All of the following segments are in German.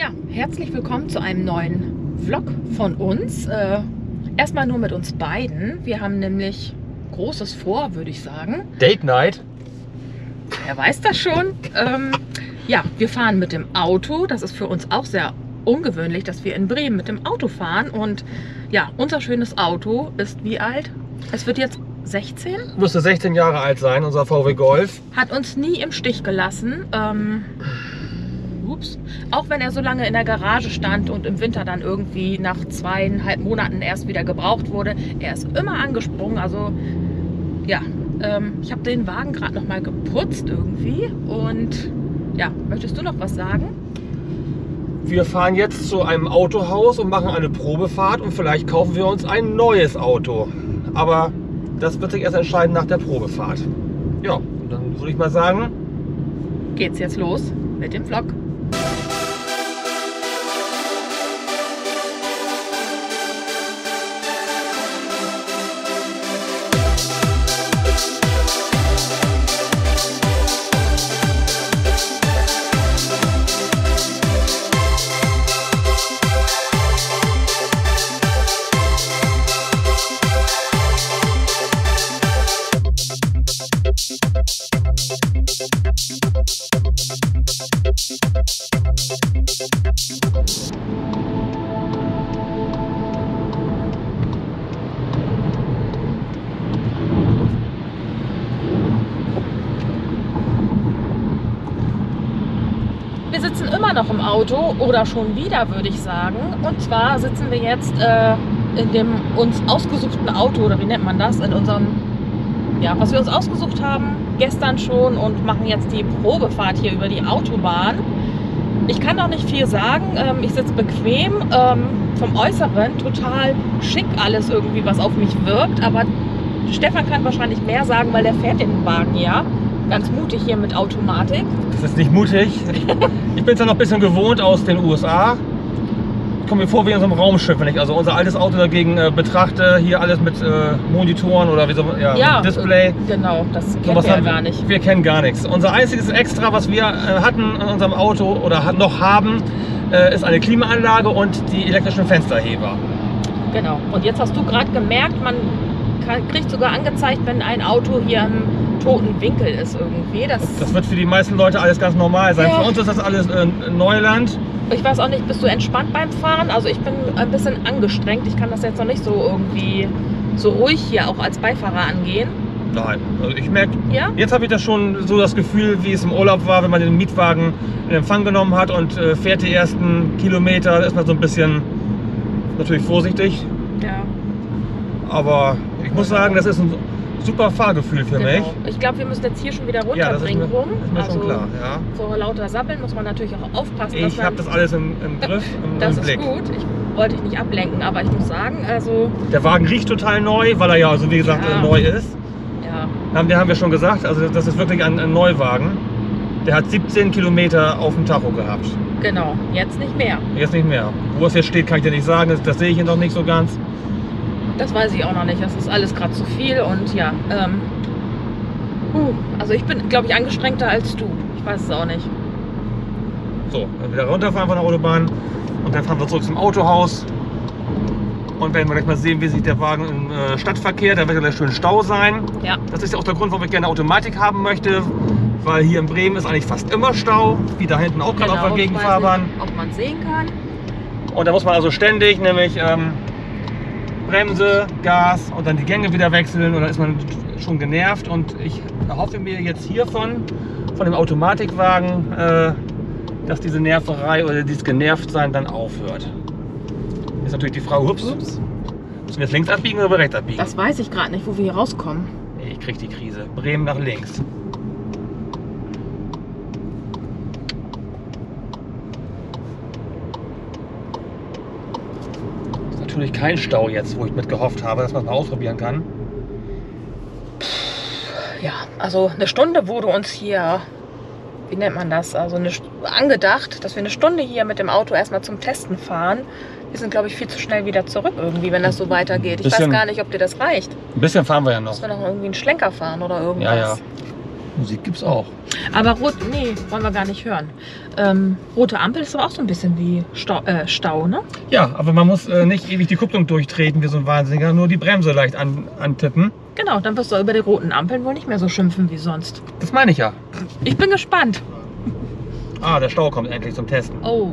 Ja, herzlich willkommen zu einem neuen Vlog von uns. Erstmal nur mit uns beiden. Wir haben nämlich Großes vor, würde ich sagen. Date Night. Wer weiß das schon. Ja, wir fahren mit dem Auto. Das ist für uns auch sehr ungewöhnlich, dass wir in Bremen mit dem Auto fahren. Und ja, unser schönes Auto ist wie alt? Es wird jetzt 16? Müsste 16 Jahre alt sein, unser VW Golf. Hat uns nie im Stich gelassen. Ups. Auch wenn er so lange in der Garage stand und im Winter dann irgendwie nach 2,5 Monaten erst wieder gebraucht wurde, er ist immer angesprungen. Also ja, ich habe den Wagen gerade noch mal geputzt irgendwie. Und ja, möchtest du noch was sagen? Wir fahren jetzt zu einem Autohaus und machen eine Probefahrt und vielleicht kaufen wir uns ein neues Auto. Aber das wird sich erst entscheiden nach der Probefahrt. Ja, dann würde ich mal sagen, geht's jetzt los mit dem Vlog. Wir sitzen immer noch im Auto oder schon wieder, würde ich sagen. Und zwar sitzen wir jetzt in dem uns ausgesuchten Auto, oder wie nennt man das, in unserem, ja, was wir uns ausgesucht haben, gestern schon, und machen jetzt die Probefahrt hier über die Autobahn. Ich kann noch nicht viel sagen, ich sitze bequem, vom Äußeren total schick alles irgendwie, was auf mich wirkt, aber Stefan kann wahrscheinlich mehr sagen, weil der fährt den Wagen ja ganz mutig hier mit Automatik. Das ist nicht mutig, ich bin es ja noch ein bisschen gewohnt aus den USA. Ich komme mir vor wie in so einem Raumschiff, wenn ich also unser altes Auto dagegen betrachte, hier alles mit Monitoren oder wie so, ja, ja, Display. Genau, das kennen wir ja gar nicht. Wir kennen gar nichts. Unser einziges Extra, was wir hatten in unserem Auto oder noch haben, ist eine Klimaanlage und die elektrischen Fensterheber. Genau, und jetzt hast du gerade gemerkt, man kriegt sogar angezeigt, wenn ein Auto hier im toten Winkel ist irgendwie. Das wird für die meisten Leute alles ganz normal sein. Ja. Für uns ist das alles Neuland. Ich weiß auch nicht, bist du entspannt beim Fahren? Also ich bin ein bisschen angestrengt. Ich kann das jetzt noch nicht so irgendwie so ruhig hier auch als Beifahrer angehen. Nein, also ich merke, ja? Jetzt habe ich das schon so das Gefühl, wie es im Urlaub war, wenn man den Mietwagen in Empfang genommen hat und fährt die ersten Kilometer. Da ist man so ein bisschen natürlich vorsichtig. Ja. Aber ich muss sagen, das ist ein super Fahrgefühl für mich. Ich glaube, wir müssen jetzt hier schon wieder runterbringen. Ja, das ist mir schon klar. Ja. Vor lauter Sappeln muss man natürlich auch aufpassen. Ich habe das alles im Griff, im Blick. Das ist gut. Ich wollte dich nicht ablenken, aber ich muss sagen, also... Der Wagen riecht total neu, weil er ja, also wie gesagt, ja, neu ist. Ja. Den haben wir schon gesagt, also das ist wirklich ein Neuwagen. Der hat 17 Kilometer auf dem Tacho gehabt. Genau, jetzt nicht mehr. Jetzt nicht mehr. Wo es jetzt steht, kann ich dir nicht sagen, das sehe ich hier noch nicht so ganz. Das weiß ich auch noch nicht, das ist alles gerade zu viel und ja, also ich bin, glaube ich, angestrengter als du, ich weiß es auch nicht. So, dann wieder runterfahren von der Autobahn und dann fahren wir zurück zum Autohaus und werden wir gleich mal sehen, wie sich der Wagen im Stadtverkehr, da wird ja gleich schön Stau sein. Ja. Das ist ja auch der Grund, warum ich gerne Automatik haben möchte, weil hier in Bremen ist eigentlich fast immer Stau, wie da hinten auch gerade, genau, auf der Gegenfahrbahn. Ich weiß nicht, ob man sehen kann. Und da muss man also ständig, nämlich Bremse, Gas und dann die Gänge wieder wechseln und dann ist man schon genervt, und ich erhoffe mir jetzt hiervon, von dem Automatikwagen, dass diese Nerverei oder dieses Genervtsein dann aufhört. Ist natürlich die Frage, ups, müssen wir jetzt links abbiegen oder rechts abbiegen? Das weiß ich gerade nicht, wo wir hier rauskommen. Ich krieg die Krise. Bremen nach links. Natürlich kein Stau jetzt, wo ich mit gehofft habe, dass man es mal ausprobieren kann. Ja, also eine Stunde wurde uns hier, wie nennt man das, also angedacht, dass wir eine Stunde hier mit dem Auto erstmal zum Testen fahren. Wir sind, glaube ich, viel zu schnell wieder zurück irgendwie, wenn das so weitergeht. Ich weiß gar nicht, ob dir das reicht. Ein bisschen fahren wir ja noch. Müssen wir noch irgendwie einen Schlenker fahren oder irgendwas. Ja, ja. Rotmusik gibt's auch. Aber rot, nee, wollen wir gar nicht hören. Rote Ampel ist doch auch so ein bisschen wie Stau, ne? Ja, aber man muss nicht ewig die Kupplung durchtreten wie so ein Wahnsinniger, nur die Bremse leicht antippen. Genau, dann wirst du über die roten Ampeln wohl nicht mehr so schimpfen wie sonst. Das meine ich ja. Ich bin gespannt. Ah, der Stau kommt endlich zum Testen. Oh.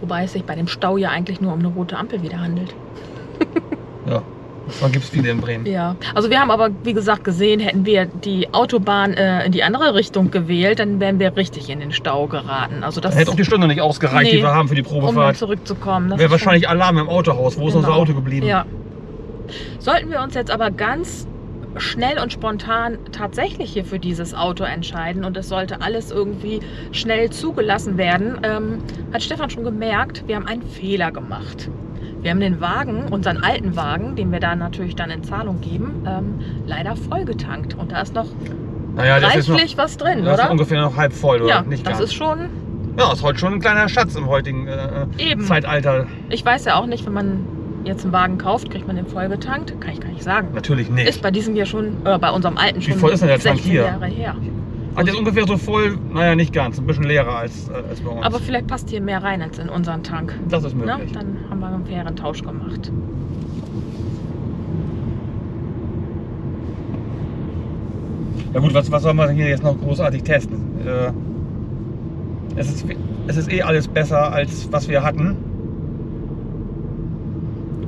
Wobei es sich bei dem Stau ja eigentlich nur um eine rote Ampel wieder handelt. Ja, davon gibt es viele in Bremen. Ja, also wir haben aber, wie gesagt, gesehen, hätten wir die Autobahn in die andere Richtung gewählt, dann wären wir richtig in den Stau geraten. Also das hätte auch die Stunde nicht ausgereicht, die wir haben für die Probefahrt. Um zurückzukommen. Das wäre wahrscheinlich Alarm im Autohaus. Wo ist unser Auto geblieben? Ja. Sollten wir uns jetzt aber ganz schnell und spontan tatsächlich hier für dieses Auto entscheiden und es sollte alles irgendwie schnell zugelassen werden, hat Stefan schon gemerkt, wir haben einen Fehler gemacht. Wir haben den Wagen, unseren alten Wagen, den wir da natürlich dann in Zahlung geben, leider vollgetankt. Und da ist noch reichlich was drin, oder? Das ist ungefähr noch halb voll, oder? Ja, nicht ganz. Das ist schon... Ja, ist heute schon ein kleiner Schatz im heutigen Zeitalter. Ich weiß ja auch nicht, wenn man jetzt einen Wagen kauft, kriegt man den vollgetankt? Kann ich gar nicht sagen. Natürlich nicht. Ist bei diesem hier schon, bei unserem alten schon. Wie voll ist denn der Tank hier? 16 Jahre her. Hat jetzt ungefähr so voll, naja, nicht ganz, ein bisschen leerer als bei uns. Aber vielleicht passt hier mehr rein als in unseren Tank. Das ist möglich. Na, dann haben wir einen fairen Tausch gemacht. Ja gut, was soll man hier jetzt noch großartig testen? Es ist eh alles besser, als was wir hatten.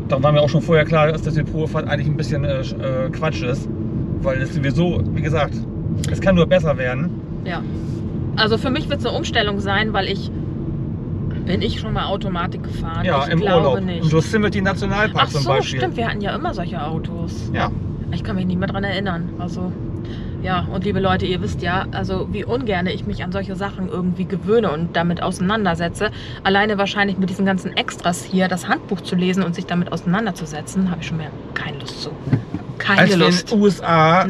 Da war mir auch schon vorher klar, dass die Probefahrt eigentlich ein bisschen Quatsch ist, weil es sowieso, wie gesagt, es kann nur besser werden. Ja, also für mich wird es eine Umstellung sein, weil bin ich schon mal Automatik gefahren? Ja, ich im glaube Urlaub. Nicht. Im Yosemite Nationalpark zum Beispiel. Stimmt, wir hatten ja immer solche Autos. Ja. Ich kann mich nicht mehr daran erinnern. Also, ja, und liebe Leute, ihr wisst ja, also wie ungern ich mich an solche Sachen irgendwie gewöhne und damit auseinandersetze. Alleine wahrscheinlich mit diesen ganzen Extras hier, das Handbuch zu lesen und sich damit auseinanderzusetzen, habe ich schon mehr keine Lust zu. Keine Lust. Als wir in den USA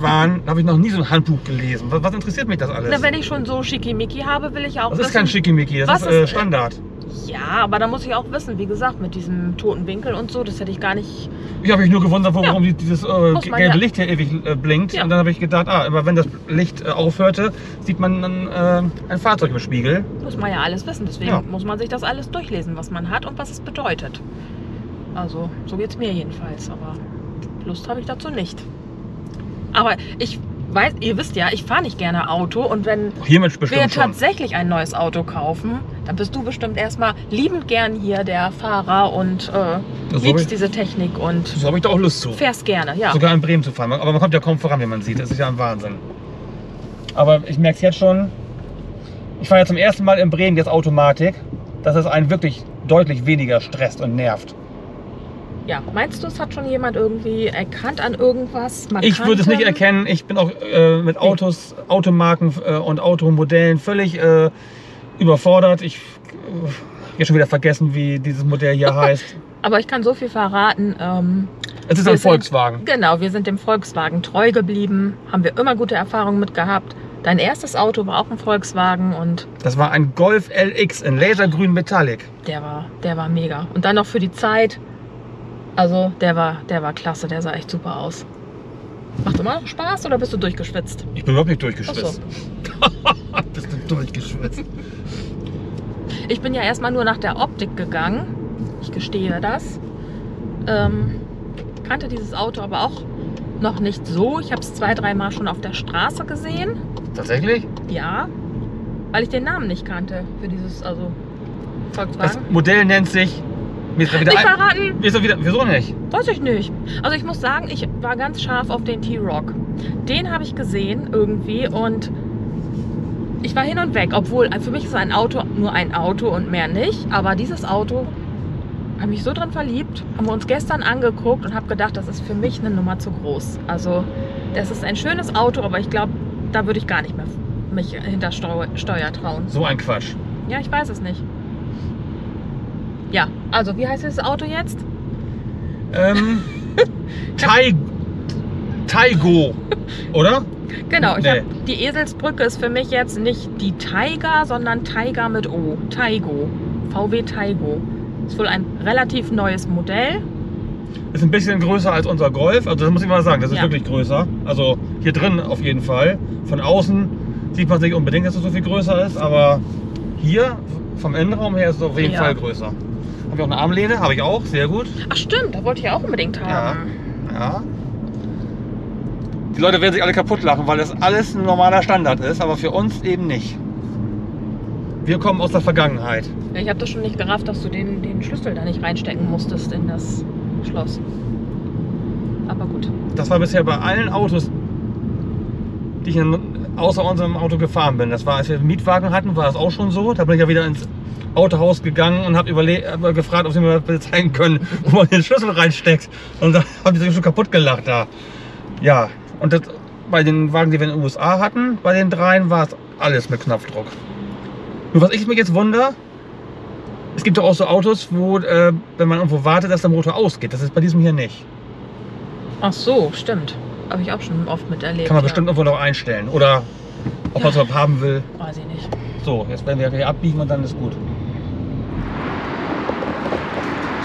waren, habe ich noch nie so ein Handbuch gelesen. Was interessiert mich das alles? Na, wenn ich schon so Schickimicki habe, will ich auch wissen. Das ist kein Schickimicki, das ist Standard. Ja, aber da muss ich auch wissen, wie gesagt, mit diesem toten Winkel und so, das hätte ich gar nicht... Ich habe mich nur gewundert, warum dieses gelbe Licht hier ewig blinkt. Ja. Und dann habe ich gedacht, aber wenn das Licht aufhörte, sieht man dann ein Fahrzeug im Spiegel. Muss man ja alles wissen, deswegen muss man sich das alles durchlesen, was man hat und was es bedeutet. Also, so geht es mir jedenfalls, aber Lust habe ich dazu nicht. Aber ihr wisst ja, ich fahre nicht gerne Auto und wenn wir tatsächlich ein neues Auto kaufen, dann bist du bestimmt erstmal liebend gern hier der Fahrer und liebst diese Technik und so habe ich da auch Lust zu. Fährst gerne, ja. Sogar in Bremen zu fahren, aber man kommt ja kaum voran, wie man sieht, das ist ja ein Wahnsinn. Aber ich merke es jetzt schon, ich fahre ja zum ersten Mal in Bremen jetzt Automatik, dass es einen wirklich deutlich weniger stresst und nervt. Ja, meinst du, es hat schon jemand irgendwie erkannt an irgendwas? Ich würde es nicht erkennen. Ich bin auch mit Autos, Automarken und Automodellen völlig überfordert. Ich habe ja schon wieder vergessen, wie dieses Modell hier heißt. Aber ich kann so viel verraten. Es ist ein Volkswagen. Genau, wir sind dem Volkswagen treu geblieben. Haben wir immer gute Erfahrungen mit gehabt. Dein erstes Auto war auch ein Volkswagen und... Das war ein Golf LX in lasergrün Metallic. Der war mega. Und dann noch für die Zeit... Also der war klasse, der sah echt super aus. Macht immer Spaß oder bist du durchgeschwitzt? Ich bin überhaupt nicht durchgeschwitzt. Ach so. Bist du durchgeschwitzt? Ich bin ja erstmal nur nach der Optik gegangen. Ich gestehe das. Kannte dieses Auto aber auch noch nicht so. Ich habe es 2-3 Mal schon auf der Straße gesehen. Tatsächlich? Ja, weil ich den Namen nicht kannte für dieses Volkswagen. Das Modell nennt sich... Wieso nicht? Weiß ich nicht. Also ich muss sagen, ich war ganz scharf auf den T-Roc. Den habe ich gesehen irgendwie und ich war hin und weg. Obwohl, für mich ist ein Auto nur ein Auto und mehr nicht. Aber dieses Auto habe ich so dran verliebt. Haben wir uns gestern angeguckt und habe gedacht, das ist für mich eine Nummer zu groß. Also das ist ein schönes Auto, aber ich glaube, da würde ich gar nicht mehr mich hinter Steuer trauen. So ein Quatsch. Ja, ich weiß es nicht. Ja, also wie heißt das Auto jetzt? Taigo, oder? Genau, die Eselsbrücke ist für mich jetzt nicht die Tiger, sondern Tiger mit O. Taigo, VW Taigo. Ist wohl ein relativ neues Modell. Ist ein bisschen größer als unser Golf, also das muss ich mal sagen, das ist wirklich größer. Also hier drin auf jeden Fall. Von außen sieht man nicht unbedingt, dass es so viel größer ist, aber hier vom Innenraum her ist es auf jeden Fall größer. Habe ich auch eine Armlehne, habe ich auch, sehr gut. Ach stimmt, da wollte ich auch unbedingt haben. Ja, ja. Die Leute werden sich alle kaputt lachen, weil das alles ein normaler Standard ist, aber für uns eben nicht. Wir kommen aus der Vergangenheit. Ich habe das schon nicht gerafft, dass du den Schlüssel da nicht reinstecken musstest in das Schloss. Aber gut. Das war bisher bei allen Autos, die ich außer unserem Auto gefahren bin. Das war, als wir einen Mietwagen hatten, war das auch schon so. Da bin ich ja wieder ins Autohaus gegangen und habe gefragt, ob sie mir zeigen können, wo man den Schlüssel reinsteckt. Und da haben die sich schon kaputt gelacht da. Ja, und das, bei den Wagen, die wir in den USA hatten, bei den dreien war es alles mit Knopfdruck. Nur was ich mich jetzt wundere, es gibt doch auch so Autos, wo, wenn man irgendwo wartet, dass der Motor ausgeht. Das ist bei diesem hier nicht. Ach so, stimmt. Habe ich auch schon oft miterlebt. Kann man bestimmt irgendwo noch einstellen. Oder ob man es haben will. Weiß ich nicht. So, jetzt werden wir hier abbiegen und dann ist gut.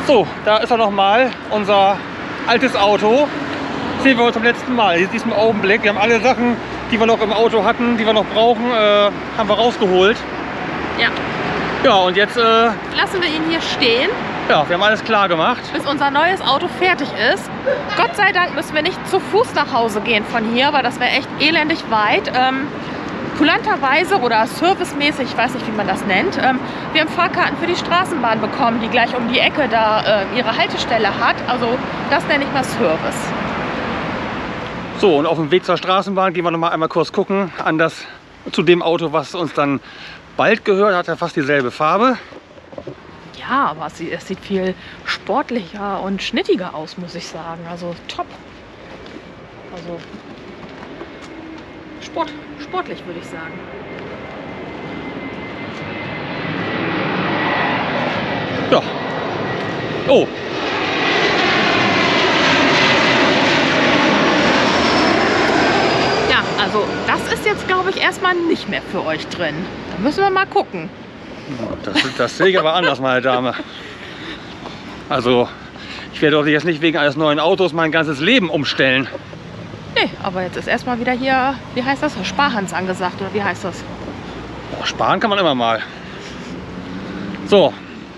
So, da ist er nochmal, unser altes Auto. Sehen wir uns zum letzten Mal, jetzt diesem Augenblick. Wir haben alle Sachen, die wir noch im Auto hatten, die wir noch brauchen, haben wir rausgeholt. Ja. Ja, und jetzt lassen wir ihn hier stehen. Ja, wir haben alles klar gemacht. Bis unser neues Auto fertig ist. Gott sei Dank müssen wir nicht zu Fuß nach Hause gehen von hier, weil das wäre echt elendig weit. Kulanterweise oder servicemäßig, ich weiß nicht, wie man das nennt, wir haben Fahrkarten für die Straßenbahn bekommen, die gleich um die Ecke da ihre Haltestelle hat. Also das nenne ich mal Service. So, und auf dem Weg zur Straßenbahn gehen wir noch mal einmal kurz gucken an das, zu dem Auto, was uns dann bald gehört, hat ja fast dieselbe Farbe. Ja, aber es sieht viel sportlicher und schnittiger aus, muss ich sagen. Also top. Also sportlich würde ich sagen. Ja. Oh. Also das ist jetzt, glaube ich, erstmal nicht mehr für euch drin. Da müssen wir mal gucken. Das sehe ich aber anders, meine Dame. Also ich werde doch jetzt nicht wegen eines neuen Autos mein ganzes Leben umstellen. Nee, aber jetzt ist erstmal wieder hier, wie heißt das, Sparhans angesagt oder wie heißt das? Ja, sparen kann man immer mal. So,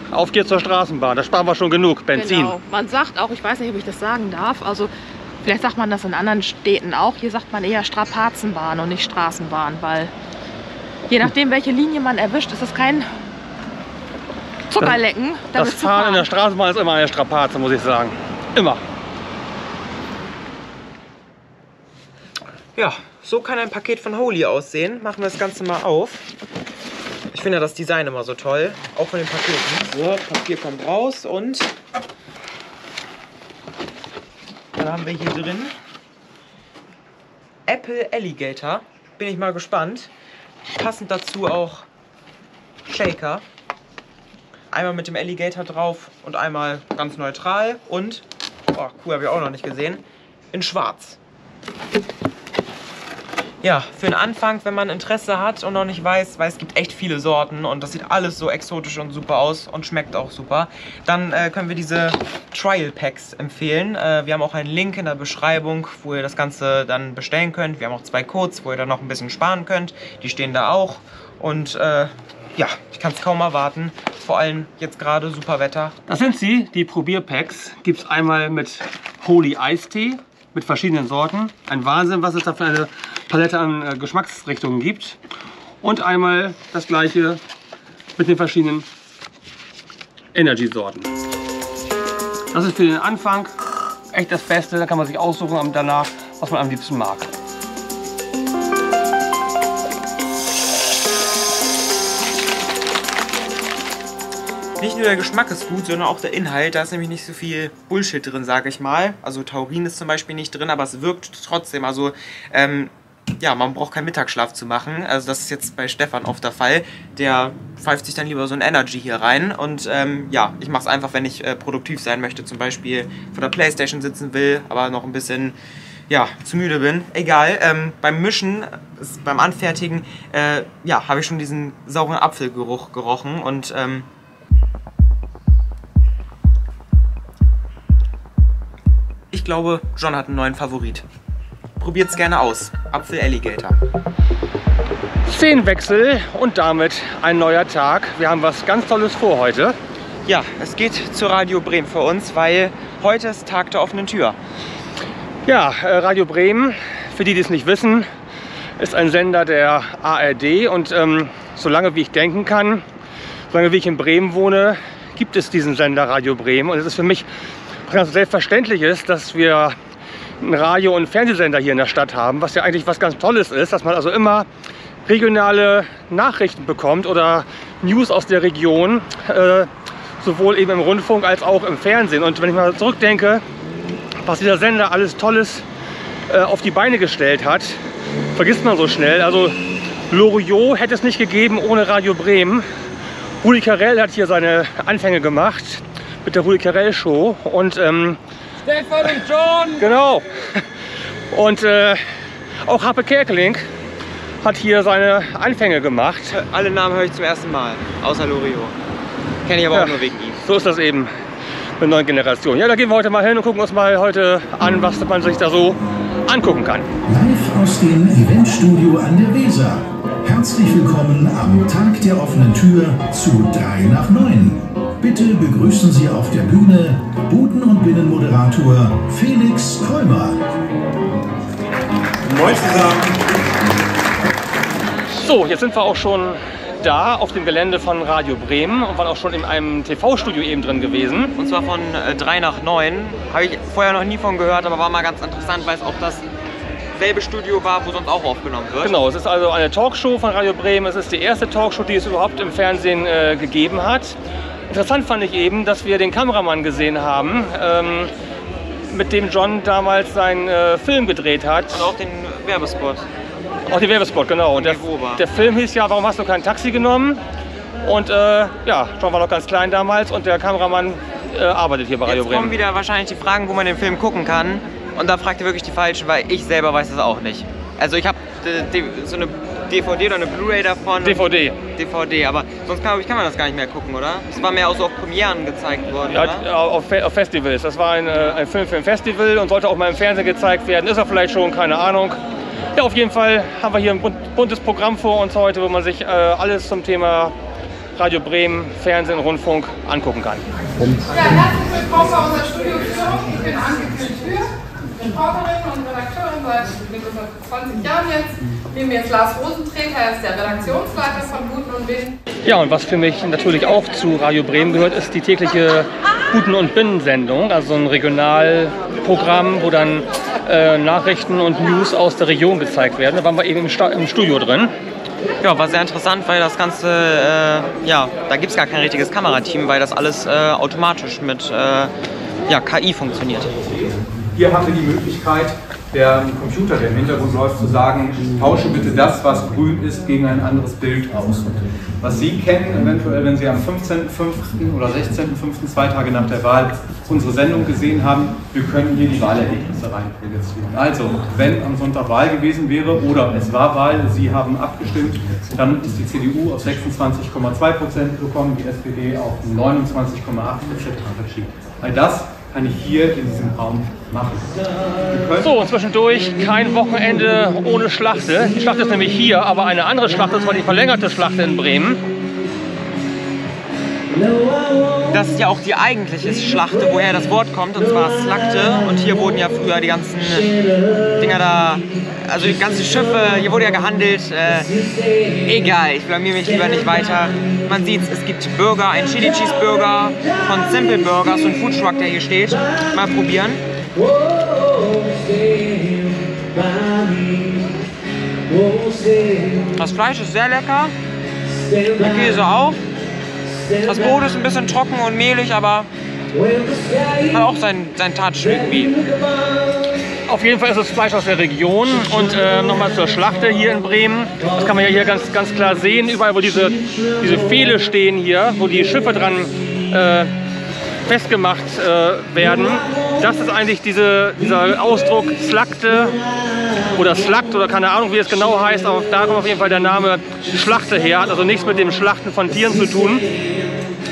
auf geht's zur Straßenbahn. Da sparen wir schon genug Benzin. Genau. Man sagt auch, ich weiß nicht, ob ich das sagen darf, also vielleicht sagt man das in anderen Städten auch. Hier sagt man eher Strapazenbahn und nicht Straßenbahn, weil je nachdem, welche Linie man erwischt, ist das kein Zuckerlecken. Das Fahren in der Straßenbahn ist immer eine Strapaze, muss ich sagen. Immer. Ja, so kann ein Paket von Holy aussehen. Machen wir das Ganze mal auf. Ich finde ja das Design immer so toll, auch von den Paketen. So, Papier kommt raus und dann haben wir hier drin Apple Alligator. Bin ich mal gespannt. Passend dazu auch Shaker. Einmal mit dem Alligator drauf und einmal ganz neutral. Und, oh, cool, habe ich auch noch nicht gesehen, in schwarz. Ja, für den Anfang, wenn man Interesse hat und noch nicht weiß, weil es gibt echt viele Sorten und das sieht alles so exotisch und super aus und schmeckt auch super, dann können wir diese Trial Packs empfehlen. Wir haben auch einen Link in der Beschreibung, wo ihr das Ganze dann bestellen könnt. Wir haben auch 2 Codes, wo ihr dann noch ein bisschen sparen könnt. Die stehen da auch und ja, ich kann es kaum erwarten. Vor allem jetzt gerade super Wetter. Das sind sie, die Probierpacks. Gibt es einmal mit Holy Eistee, mit verschiedenen Sorten. Ein Wahnsinn, was es da für eine Palette an Geschmacksrichtungen gibt. Und einmal das gleiche mit den verschiedenen Energy-Sorten. Das ist für den Anfang echt das Beste. Da kann man sich aussuchen und danach, was man am liebsten mag. Nicht nur der Geschmack ist gut, sondern auch der Inhalt. Da ist nämlich nicht so viel Bullshit drin, sage ich mal. Also Taurin ist zum Beispiel nicht drin, aber es wirkt trotzdem. Also ja, man braucht keinen Mittagsschlaf zu machen. Also das ist jetzt bei Stefan oft der Fall. Der pfeift sich dann lieber so ein Energy hier rein. Und ja, ich mache es einfach, wenn ich produktiv sein möchte. Zum Beispiel vor der Playstation sitzen will, aber noch ein bisschen zu müde bin. Egal, beim Mischen, beim Anfertigen, ja, habe ich schon diesen sauren Apfelgeruch gerochen. Und glaube, John hat einen neuen Favorit. Probiert's gerne aus. Apple Alligator. Szenenwechsel und damit ein neuer Tag. Wir haben was ganz Tolles vor heute. Ja, es geht zu Radio Bremen für uns, weil heute ist Tag der offenen Tür. Ja, Radio Bremen, für die, die es nicht wissen, ist ein Sender der ARD und solange wie ich denken kann, solange wie ich in Bremen wohne, gibt es diesen Sender Radio Bremen. Und es ist für mich ganz selbstverständlich, dass wir einen Radio- und Fernsehsender hier in der Stadt haben, was ja eigentlich was ganz Tolles ist, dass man also immer regionale Nachrichten bekommt oder News aus der Region, sowohl eben im Rundfunk als auch im Fernsehen. Und wenn ich mal zurückdenke, was dieser Sender alles Tolles auf die Beine gestellt hat, vergisst man so schnell. Also Loriot hätte es nicht gegeben ohne Radio Bremen. Rudi Carrell hat hier seine Anfänge gemacht mit der Rudi Carrell Show und Stefan und John! Genau! Und auch Happe Kerkeling hat hier seine Anfänge gemacht. Alle Namen höre ich zum ersten Mal, außer Loriot. Kenne ich aber auch nur wegen ihm. So ist das eben mit neuen Generationen. Ja, da gehen wir heute mal hin und gucken uns mal heute an, was man sich da so angucken kann. Live aus dem Eventstudio an der Weser. Herzlich willkommen am Tag der offenen Tür zu 3 nach 9. Bitte begrüßen Sie auf der Bühne Buten und Binnen Moderator Felix Krömer. Moin zusammen. So, jetzt sind wir auch schon da auf dem Gelände von Radio Bremen und waren auch schon in einem TV-Studio eben drin gewesen. Und zwar von 3 nach 9. Habe ich vorher noch nie von gehört, aber war mal ganz interessant, weil es auch dasselbe Studio war, wo sonst auch aufgenommen wird. Genau, es ist also eine Talkshow von Radio Bremen. Es ist die erste Talkshow, die es überhaupt im Fernsehen gegeben hat. Interessant fand ich eben, dass wir den Kameramann gesehen haben, mit dem John damals seinen Film gedreht hat. Und auch den Werbespot. Auch den Werbespot, genau. Und der Film hieß ja, warum hast du kein Taxi genommen? Und ja, John war noch ganz klein damals und der Kameramann arbeitet hier bei Radio Bremen. Jetzt kommen wieder wahrscheinlich die Fragen, wo man den Film gucken kann. Und da fragt ihr wirklich die Falschen, weil ich selber weiß das auch nicht. Also ich habe so eine DVD oder eine Blu-ray davon. DVD, aber sonst kann man das gar nicht mehr gucken, oder? Es war mehr auch so auf Premieren gezeigt worden, ja, oder? Auf Festivals. Das war ein Film für ein Festival und sollte auch mal im Fernsehen gezeigt werden. Ist er vielleicht schon, keine Ahnung. Ja, auf jeden Fall haben wir hier ein buntes Programm vor uns heute, wo man sich alles zum Thema Radio Bremen, Fernsehen, Rundfunk angucken kann. Ja, herzlich willkommen bei unserer Studioshow. Ich bin Anke, Reporterin und Redakteurin seit 20 Jahren jetzt. Neben mir ist Lars Rosenträger, er ist der Redaktionsleiter von Buten und Binnen. Ja, und was für mich natürlich auch zu Radio Bremen gehört, ist die tägliche Buten und Binnen-Sendung, also ein Regionalprogramm, wo dann Nachrichten und News aus der Region gezeigt werden. Da waren wir eben im Studio drin. Ja, war sehr interessant, weil das Ganze, ja, da gibt es gar kein richtiges Kamerateam, weil das alles automatisch mit KI funktioniert. Hier hatte die Möglichkeit, der Computer, der im Hintergrund läuft, zu sagen, tausche bitte das, was grün ist, gegen ein anderes Bild aus. Was Sie kennen, eventuell, wenn Sie am 15.05. oder 16.05., 2 Tage nach der Wahl, unsere Sendung gesehen haben, wir können hier die Wahlergebnisse reinprojizieren. Also, wenn am Sonntag Wahl gewesen wäre oder es war Wahl, Sie haben abgestimmt, dann ist die CDU auf 26,2% gekommen, die SPD auf 29,8% verschiebt. All das kann ich hier in diesem Raum machen. So, und zwischendurch kein Wochenende ohne Schlachte. Die Schlachte ist nämlich hier, aber eine andere Schlachte, das war die verlängerte Schlachte in Bremen. Das ist ja auch die eigentliche Schlachte, woher das Wort kommt, und zwar Schlachte. Und hier wurden ja früher die ganzen Dinger da, also die ganzen Schiffe, hier wurde ja gehandelt. Egal, ich blamiere mich lieber nicht weiter. Man sieht es, es gibt Burger, einen Chili Cheese Burger von Simple Burger, so ein Foodtruck, der hier steht. Mal probieren. Das Fleisch ist sehr lecker, der Käse auch. Das Brot ist ein bisschen trocken und mehlig, aber hat auch seinen Touch irgendwie. Auf jeden Fall ist das Fleisch aus der Region. Und nochmal zur Schlachte hier in Bremen. Das kann man ja hier ganz, ganz klar sehen. Überall, wo diese Pfähle stehen hier, wo die Schiffe dran festgemacht werden. Das ist eigentlich dieser Ausdruck Schlachte oder Slakt oder keine Ahnung, wie es genau heißt, aber da kommt auf jeden Fall der Name Schlachte her. Hat also nichts mit dem Schlachten von Tieren zu tun.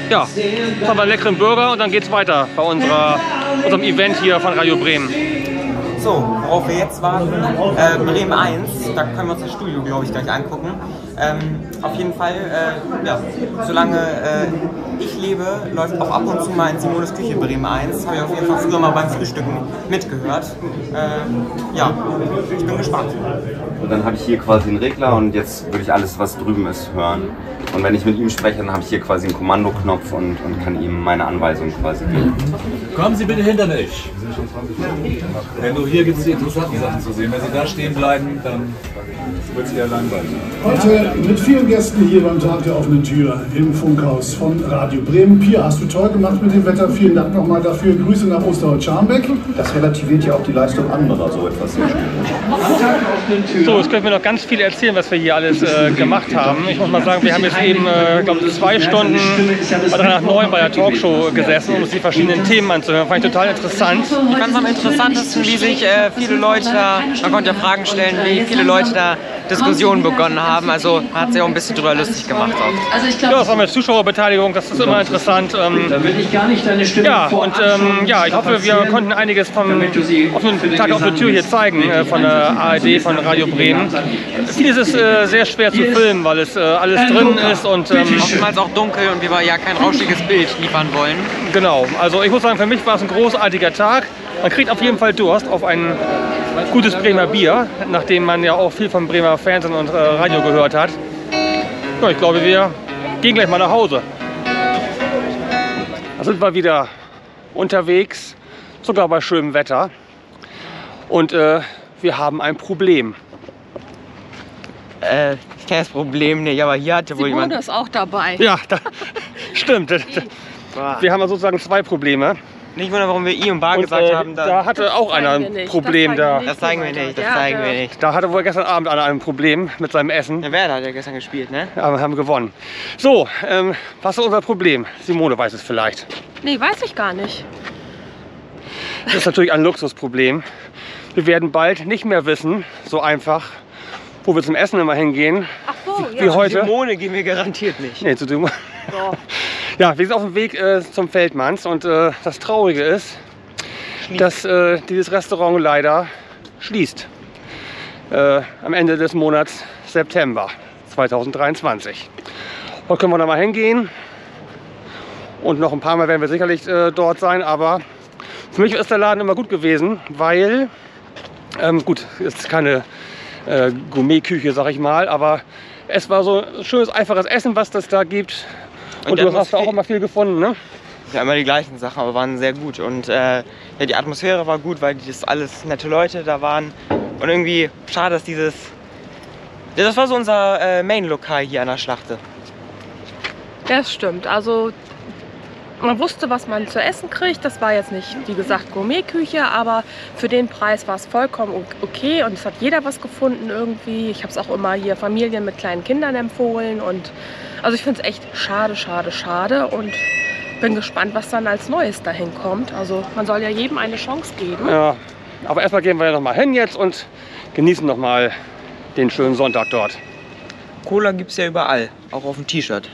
Ja, jetzt haben wir einen leckeren Burger und dann geht's weiter bei unserer unserem Event hier von Radio Bremen. So, worauf wir jetzt warten, Bremen 1, da können wir uns das Studio, glaube ich, gleich angucken. Auf jeden Fall, ja, solange ich lebe, läuft auch ab und zu mal in Simones Küche Bremen 1. Habe ich auf jeden Fall früher mal beim Frühstücken mitgehört. Ja, ich bin gespannt. Und dann habe ich hier quasi einen Regler und jetzt würde ich alles, was drüben ist, hören. Und wenn ich mit ihm spreche, dann habe ich hier quasi einen Kommandoknopf und kann ihm meine Anweisung quasi geben. Kommen Sie bitte hinter mich. Denn nur hier gibt es die interessanten Sachen zu sehen. Wenn Sie da stehen bleiben, dann wird es eher langweilig. Heute mit vielen Gästen hier beim Tag der offenen Tür im Funkhaus von Radio Bremen. Pia, hast du toll gemacht mit dem Wetter. Vielen Dank nochmal dafür. Grüße nach Osterholz-Scharmbeck. Das relativiert ja auch die Leistung anderer, so etwas zu spielen. So, jetzt können wir noch ganz viel erzählen, was wir hier alles gemacht haben. Ich muss mal sagen, wir haben jetzt eben, glaube ich, 2 Stunden bei 3 nach 9 bei der Talkshow gesessen, um sich die verschiedenen Themen anzuhören. Fand ich total interessant. Ich fand es am interessantesten, wie sich viele Leute da, man konnte ja Fragen stellen, wie viele Leute da Diskussionen begonnen haben. Also hat sich auch ein bisschen drüber lustig gemacht. Auch. Ja, das war mit Zuschauerbeteiligung, das ist immer interessant. Ja, und ja, ich hoffe, wir konnten einiges vom Tag auf der Tür hier zeigen, von der ARD, von Radio Bremen. Vieles ist sehr schwer zu filmen, weil es alles drin ist und oftmals auch dunkel und wir ja kein rauschiges Bild liefern wollen. Genau, also ich muss sagen, für mich war es ein großartiger Tag. Man kriegt auf jeden Fall Durst auf ein gutes Bremer Bier, nachdem man ja auch viel vom Bremer Fernsehen und Radio gehört hat. Ja, ich glaube, wir gehen gleich mal nach Hause. Da sind wir wieder unterwegs, sogar bei schönem Wetter. Und wir haben ein Problem. Ich kenne das Problem nicht, aber hier hatte wohl jemand... Simone ist auch dabei. Ja, da, stimmt. Wir haben sozusagen 2 Probleme. Nicht wundern, warum wir I und Bar gesagt haben. Da hatte auch einer ein Problem da. Das zeigen wir nicht, das zeigen wir nicht. Da hatte wohl gestern Abend einer ein Problem mit seinem Essen. Der Werder hat ja gestern gespielt, ne? Aber wir haben gewonnen. So, was ist unser Problem? Simone weiß es vielleicht. Nee, weiß ich gar nicht. Das ist natürlich ein Luxusproblem. Wir werden bald nicht mehr wissen, so einfach, wo wir zum Essen immer hingehen. Ach so, ja. Wie heute. Zu Simone gehen wir garantiert nicht. Nee, zu Simone. So. Ja, wir sind auf dem Weg zum Feldmanns und das Traurige ist, dass dieses Restaurant leider schließt. Am Ende des Monats September 2023. Heute können wir noch mal hingehen und noch ein paar Mal werden wir sicherlich dort sein, aber für mich ist der Laden immer gut gewesen, weil, gut, ist keine Gourmetküche, sag ich mal, aber es war so schönes, einfaches Essen, was das da gibt. Und du hast da auch immer viel gefunden, ne? Ja, immer die gleichen Sachen, aber waren sehr gut. Und ja, die Atmosphäre war gut, weil das alles nette Leute da waren. Und irgendwie schade, dass dieses... Ja, das war so unser Main-Lokal hier an der Schlachte. Das stimmt. Also man wusste, was man zu essen kriegt. Das war jetzt nicht, wie gesagt, Gourmetküche, aber für den Preis war es vollkommen okay. Und es hat jeder was gefunden irgendwie. Ich habe es auch immer hier Familien mit kleinen Kindern empfohlen und... Also ich finde es echt schade, schade, schade und bin gespannt, was dann als Neues dahin kommt. Also man soll ja jedem eine Chance geben. Ja, aber erstmal gehen wir ja nochmal hin jetzt und genießen nochmal den schönen Sonntag dort. Cola gibt es ja überall, auch auf dem T-Shirt.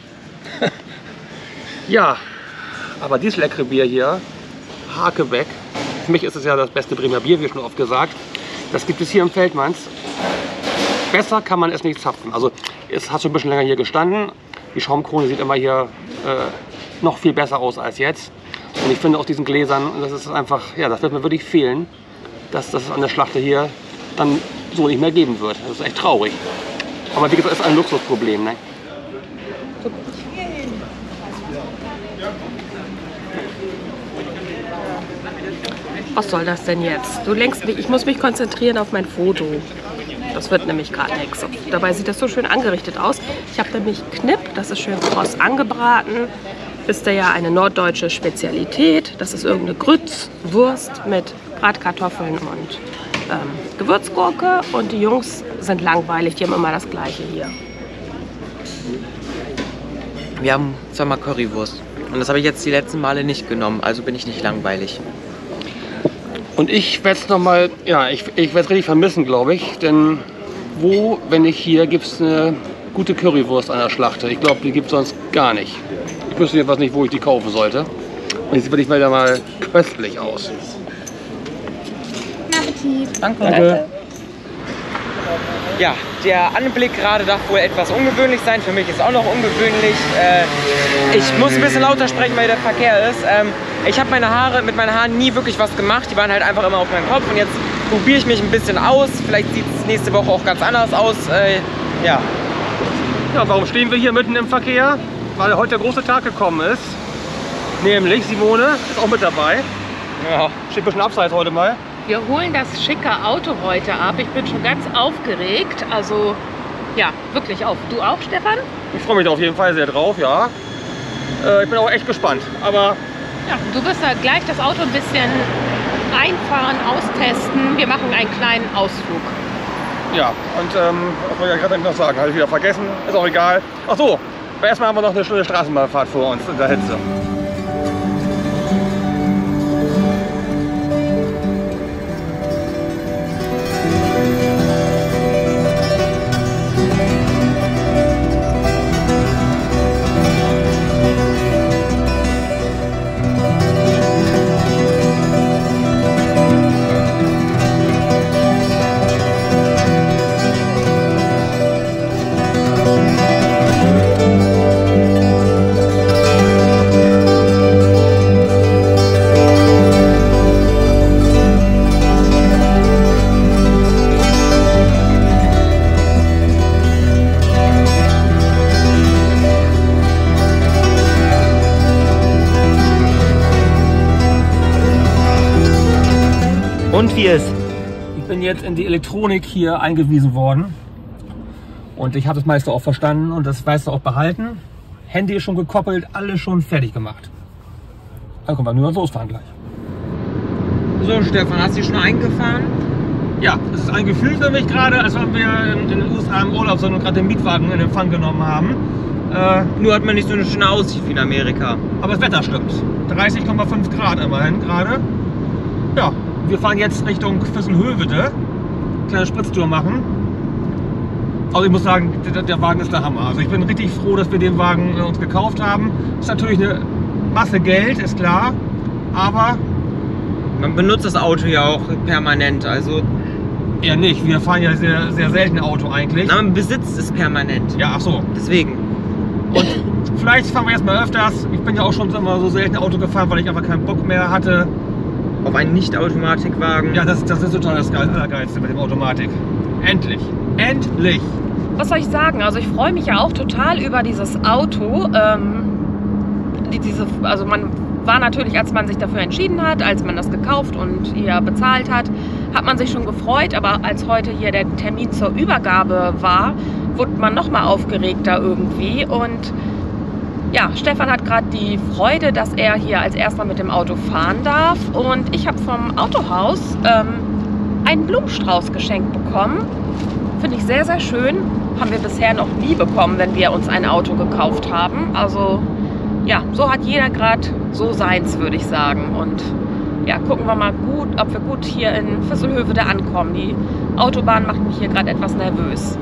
Ja, aber dieses leckere Bier hier, Hakebeck, für mich ist es ja das beste Bremer Bier, wie schon oft gesagt. Das gibt es hier im Feldmanns. Besser kann man es nicht zapfen. Also es hat schon ein bisschen länger hier gestanden. Die Schaumkrone sieht immer hier noch viel besser aus als jetzt. Und ich finde aus diesen Gläsern, das ist einfach, ja, das wird mir wirklich fehlen, dass das an der Schlachte hier dann so nicht mehr geben wird. Das ist echt traurig. Aber wie gesagt, das ist ein Luxusproblem, ne? Was soll das denn jetzt? Du lenkst mich, ich muss mich konzentrieren auf mein Foto. Das wird nämlich gerade nichts. Dabei sieht das so schön angerichtet aus. Ich habe nämlich Knipp, das ist schön kross angebraten. Wisst ihr ja, eine norddeutsche Spezialität. Das ist irgendeine Grützwurst mit Bratkartoffeln und Gewürzgurke. Und die Jungs sind langweilig, die haben immer das Gleiche hier. Wir haben zweimal Currywurst. Und das habe ich jetzt die letzten Male nicht genommen, also bin ich nicht langweilig. Und ich werde es nochmal, ja, ich werde es richtig vermissen, glaube ich, denn wo, wenn nicht hier, gibt es eine gute Currywurst an der Schlachte. Ich glaube, die gibt es sonst gar nicht. Ich wüsste jedenfalls nicht, wo ich die kaufen sollte. Und jetzt bin ich wieder mal köstlich aus. Guten Appetit. Danke. Danke. Ja, der Anblick gerade darf wohl etwas ungewöhnlich sein. Für mich ist auch noch ungewöhnlich. Ich muss ein bisschen lauter sprechen, weil der Verkehr ist. Ich habe mit meinen Haaren nie wirklich was gemacht. Die waren halt einfach immer auf meinem Kopf. Und jetzt probiere ich mich ein bisschen aus. Vielleicht sieht es nächste Woche auch ganz anders aus. Ja. Ja, warum stehen wir hier mitten im Verkehr? Weil heute der große Tag gekommen ist. Nämlich Simone ist auch mit dabei. Ja. Steht ein bisschen abseits heute mal. Wir holen das schicke Auto heute ab. Ich bin schon ganz aufgeregt. Also, ja, wirklich auf. Du auch, Stefan? Ich freue mich da auf jeden Fall sehr drauf, ja. Ich bin auch echt gespannt. Aber ja, du wirst ja gleich das Auto ein bisschen einfahren, austesten. Wir machen einen kleinen Ausflug. Ja, und was wollte ich gerade noch sagen? Habe ich wieder vergessen. Ist auch egal. Ach so, aber erstmal haben wir noch eine schöne Straßenbahnfahrt vor uns in der Hitze. Ich bin jetzt in die Elektronik hier eingewiesen worden und ich habe das meiste auch verstanden und das meiste auch behalten. Handy ist schon gekoppelt, alles schon fertig gemacht. Dann können wir nur losfahren gleich. So Stefan, hast du dich schon eingefahren? Ja, es ist ein Gefühl für mich gerade, als wenn wir in den USA im Urlaub sind und gerade den Mietwagen in Empfang genommen haben. Nur hat man nicht so eine schöne Aussicht wie in Amerika. Aber das Wetter stimmt. 30,5 Grad immerhin gerade. Ja. Wir fahren jetzt Richtung Visselhövede, kleine Spritztour machen. Also ich muss sagen, der Wagen ist der Hammer. Also ich bin richtig froh, dass wir den Wagen uns gekauft haben. Ist natürlich eine Masse Geld, ist klar, aber man benutzt das Auto ja auch permanent, also eher nicht. Wir fahren ja sehr, sehr selten Auto eigentlich. Na, man besitzt es permanent. Ja, ach so. Deswegen. Und vielleicht fahren wir erstmal öfters. Ich bin ja auch schon immer so selten Auto gefahren, weil ich einfach keinen Bock mehr hatte. Auf einen Nicht-Automatikwagen. Ja, das ist total das Allergeilste mit dem Automatik. Endlich. Endlich. Was soll ich sagen? Also ich freue mich ja auch total über dieses Auto. Also man war natürlich, als man sich dafür entschieden hat, als man das gekauft und ja bezahlt hat, hat man sich schon gefreut. Aber als heute hier der Termin zur Übergabe war, wurde man noch mal aufgeregter irgendwie. Und ja, Stefan hat gerade die Freude, dass er hier als erster mit dem Auto fahren darf. Und ich habe vom Autohaus einen Blumenstrauß geschenkt bekommen. Finde ich sehr, sehr schön. Haben wir bisher noch nie bekommen, wenn wir uns ein Auto gekauft haben. Also ja, so hat jeder gerade so seins, würde ich sagen. Und ja, gucken wir mal gut, ob wir gut hier in Visselhövede ankommen. Die Autobahn macht mich hier gerade etwas nervös.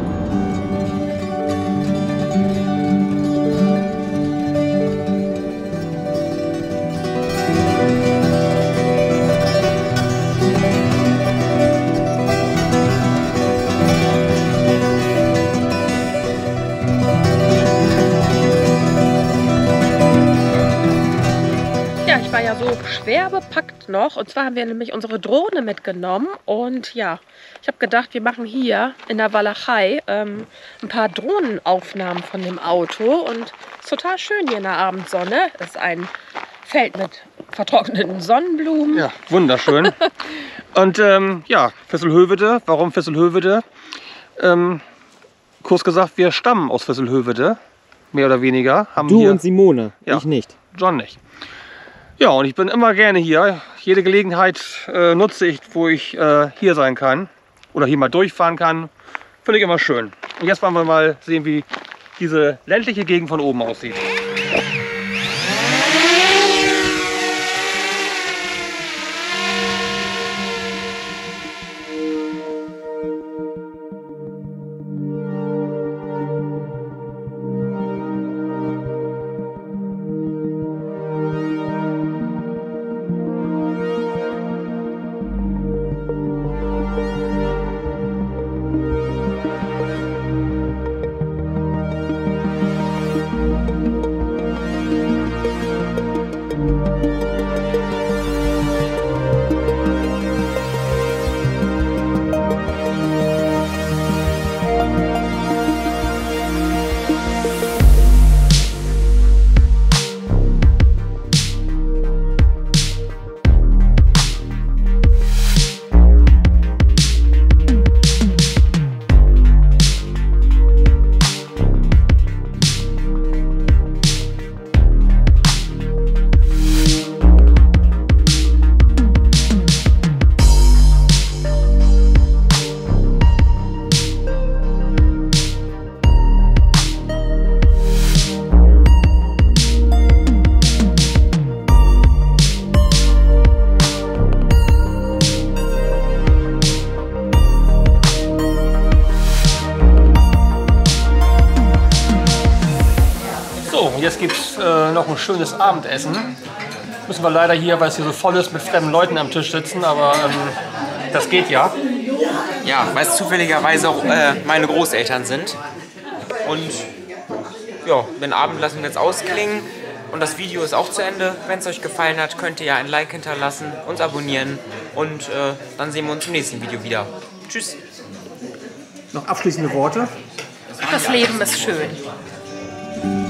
Schwer bepackt noch, und zwar haben wir nämlich unsere Drohne mitgenommen und ja, ich habe gedacht, wir machen hier in der Walachei ein paar Drohnenaufnahmen von dem Auto und es ist total schön hier in der Abendsonne. Es ist ein Feld mit vertrockneten Sonnenblumen. Ja, wunderschön. Und ja, Visselhövede, warum Visselhövede? Kurz gesagt, wir stammen aus Visselhövede, mehr oder weniger. Haben du hier und Simone, ja, ich nicht. John nicht. Ja, und ich bin immer gerne hier. Jede Gelegenheit nutze ich, wo ich hier sein kann oder hier mal durchfahren kann. Finde ich immer schön. Und jetzt wollen wir mal sehen, wie diese ländliche Gegend von oben aussieht. Und jetzt gibt es noch ein schönes Abendessen. Müssen wir leider hier, weil es hier so voll ist, mit fremden Leuten am Tisch sitzen, aber das geht ja. Ja, weil es zufälligerweise auch meine Großeltern sind. Und ja, den Abend lassen wir jetzt ausklingen. Und das Video ist auch zu Ende. Wenn es euch gefallen hat, könnt ihr ja ein Like hinterlassen, uns abonnieren und dann sehen wir uns im nächsten Video wieder. Tschüss. Noch abschließende Worte? Das Leben ist schön.